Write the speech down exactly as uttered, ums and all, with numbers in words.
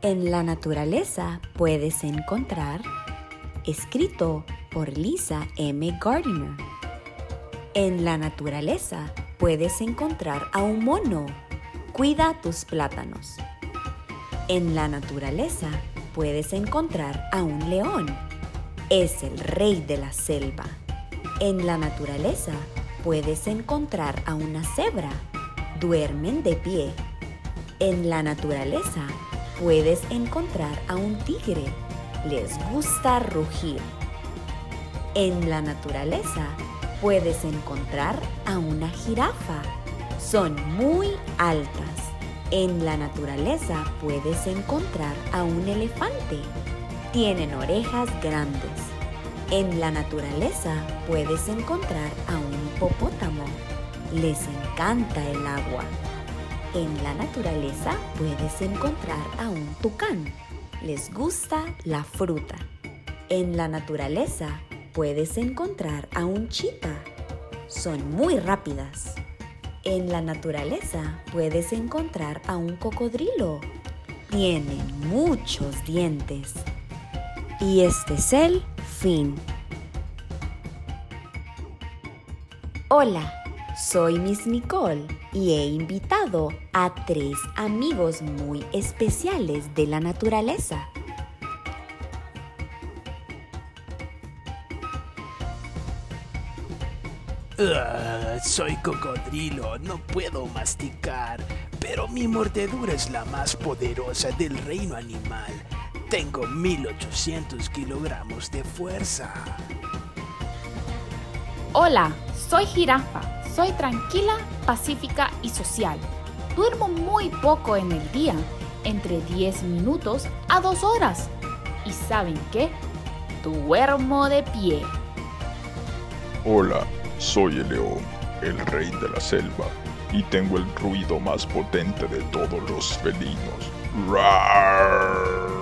En la naturaleza puedes encontrar, escrito por Lisa M. Gardiner. En la naturaleza puedes encontrar a un mono. Cuida tus plátanos. En la naturaleza puedes encontrar a un león. Es el rey de la selva. En la naturaleza puedes encontrar a una cebra. Duermen de pie. En la naturaleza puedes encontrar a un tigre. Les gusta rugir. En la naturaleza puedes encontrar a una jirafa. Son muy altas. En la naturaleza puedes encontrar a un elefante. Tienen orejas grandes. En la naturaleza puedes encontrar a un hipopótamo. Les encanta el agua. En la naturaleza puedes encontrar a un tucán. Les gusta la fruta. En la naturaleza puedes encontrar a un chita. Son muy rápidas. En la naturaleza puedes encontrar a un cocodrilo. Tienen muchos dientes. Y este es el fin. Hola. Soy Miss Nicole y he invitado a tres amigos muy especiales de la naturaleza. Uh, soy cocodrilo, no puedo masticar, pero mi mordedura es la más poderosa del reino animal. Tengo mil ochocientos kilogramos de fuerza. Hola, soy jirafa. Soy tranquila, pacífica y social. Duermo muy poco en el día, entre diez minutos a dos horas. ¿Y saben qué? Duermo de pie. Hola, soy el león, el rey de la selva, y tengo el ruido más potente de todos los felinos. ¡Rar!